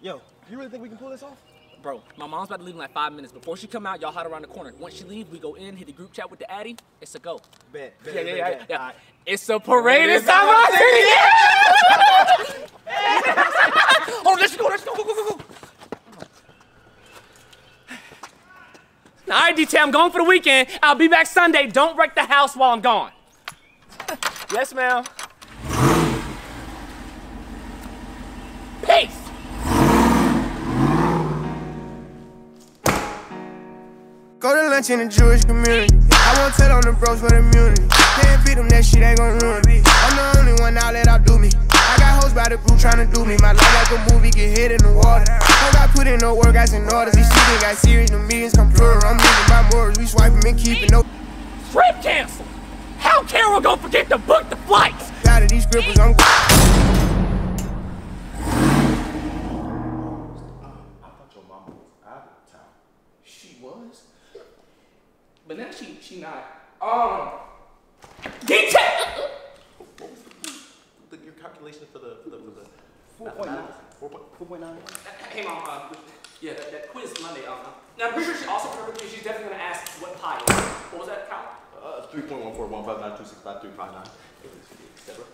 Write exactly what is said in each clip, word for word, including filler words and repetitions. Yo, you really think we can pull this off? Bro, my mom's about to leave in like five minutes. Before she come out, y'all hide around the corner. Once she leave, we go in, hit the group chat with the Addy. It's a go. Bet. bet yeah, yeah, yeah. Bet, yeah. Right. It's a parade. It's time out here. Oh, let's go, let's go, go, go, go. All right, D T, I'm going for the weekend. I'll be back Sunday. Don't wreck the house while I'm gone. Yes, ma'am. Peace. Go to lunch in the Jewish community. I won't tell on the bros for the immunity. Can't beat them, that shit ain't gon' ruin me. I'm the only one out that I'll do me. I got hoes by the group tryna do me. My life like a movie, get hit in the water. Cause I put in no work, I in orders. These shit got serious, the meetings come plural. I'm losing my morals, we swiping and keeping no trip cancel. How Carol gon' forget to book the flights? Out of these grippers, I'm But now she she not. Um D T. What was the, the, your calculation for the for the, for the four point nine? Four point four point nine. Hey mom, uh, yeah, that, that quiz Monday. Um, now I'm pretty sure she also perfectly. She's definitely gonna ask what pi is. What was that count? Uh, three point one four one five nine two six five three five nine. et cetera.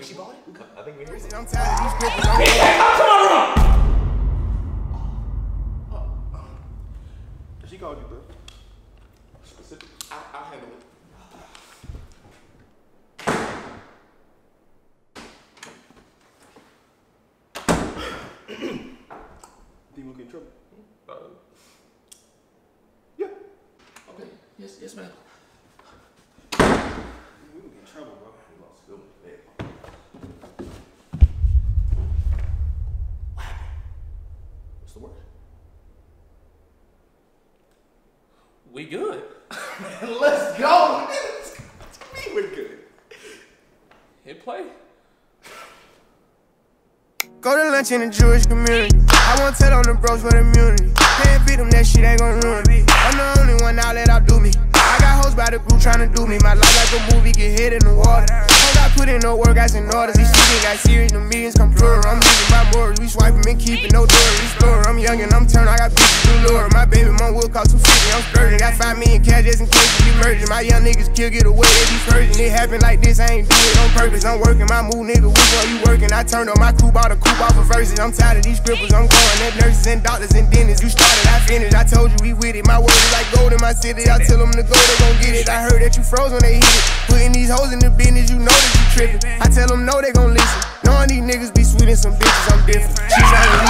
She bought it? I think we heard it. I'm tired of these people. Come on! She called you, bro. Specific. I'll, I'll handle it. Think we'll get in trouble? Uh, yeah. Okay. Yes, yes, ma'am. We will get in trouble, bro. We lost so much bad. We good. Let's go. Me, we're good. Hit play. Go to lunch in the Jewish community. I won't tell on the bros for the immunity. Can't beat them, that shit ain't gon' ruin me. I'm the only one out that I'll do me. I got hoes by the group tryna do me. My life like a movie, get hit in the water. Hoes I put in no work, guys in orders. These shit got serious, the meetings come plural. I'm losing my morals, we swiping and keeping no door. We store. I'm young and I'm turned, I got bitches to lure. My baby mom will cost two fifty. I'm sturdy, got five million cash just in case you merging. My young niggas kill, get away, they be purging. It happen like this, I ain't do it on purpose. I'm working my move, nigga, which one you working? I turned on my coupe, bought a coupe off of verses. I'm tired of these cripples, I'm going at nurses and doctors and dentists. You started, I finished, I told you we with it. My word is like gold in my city, I tell them to go, they gon' get it. I heard that you froze when they hit it. Putting these hoes in the business, you know that you tripping. I tell them no, they gon' listen. Knowing these niggas be sweet and some bitches, I'm different. She's not